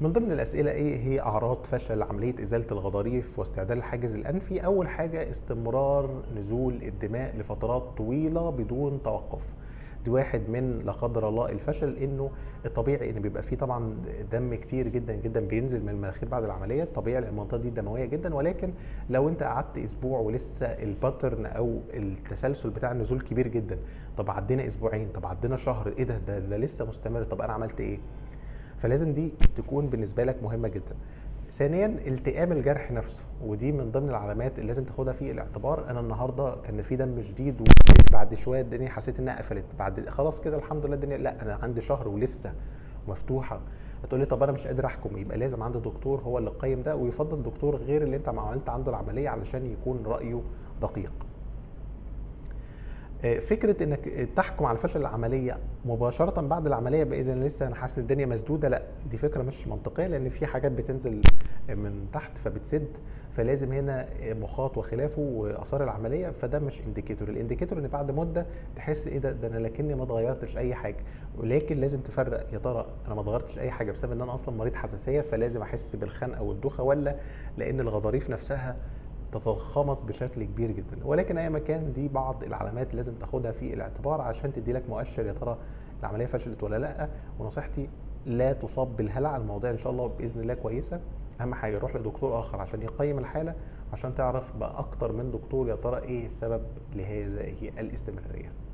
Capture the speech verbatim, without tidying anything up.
من ضمن الاسئله ايه هي اعراض فشل عمليه ازاله الغضاريف واستعدال الحاجز الانفي؟ اول حاجه استمرار نزول الدماء لفترات طويله بدون توقف. دي واحد من لا قدر الله الفشل، انه الطبيعي ان بيبقى فيه طبعا دم كتير جدا جدا بينزل من المناخير بعد العمليه، طبيعي المنطقه دي دمويه جدا، ولكن لو انت قعدت اسبوع ولسه الباترن او التسلسل بتاع النزول كبير جدا، طب عدينا اسبوعين، طب عدينا شهر، ايه ده ده, ده لسه مستمر، طب انا عملت ايه؟ فلازم دي تكون بالنسبه لك مهمه جدا. ثانيا التئام الجرح نفسه، ودي من ضمن العلامات اللي لازم تاخدها في الاعتبار. انا النهارده كان في دم شديد وبعد شويه الدنيا حسيت انها قفلت، بعد خلاص كده الحمد لله الدنيا، لا انا عندي شهر ولسه مفتوحه. هتقول لي طب انا مش قادر احكم، يبقى لازم عندي دكتور هو اللي قيم ده، ويفضل دكتور غير اللي انت عملت عنده العمليه علشان يكون رايه دقيق. فكره انك تحكم على فشل العمليه مباشره بعد العمليه بقى اذا لسه انا حاسس الدنيا مسدوده، لا دي فكره مش منطقيه، لان في حاجات بتنزل من تحت فبتسد، فلازم هنا مخاط وخلافه واثار العمليه، فده مش انديكيتور. الانديكيتور ان بعد مده تحس ايه ده ده انا لكني ما اتغيرتش اي حاجه، ولكن لازم تفرق يا ترى انا ما اتغيرتش اي حاجه بسبب ان انا اصلا مريض حساسيه فلازم احس بالخنقه والدوخه، ولا لان الغضاريف نفسها تتخمط بشكل كبير جدا. ولكن اي مكان دي بعض العلامات لازم تاخدها في الاعتبار عشان تدي لك مؤشر يا ترى العمليه فشلت ولا لا. ونصيحتي لا تصاب بالهلع، المواضيع ان شاء الله باذن الله كويسه، اهم حاجه روح لدكتور اخر عشان يقيم الحاله، عشان تعرف باكتر من دكتور يا ترى ايه السبب لهذه الاستمراريه.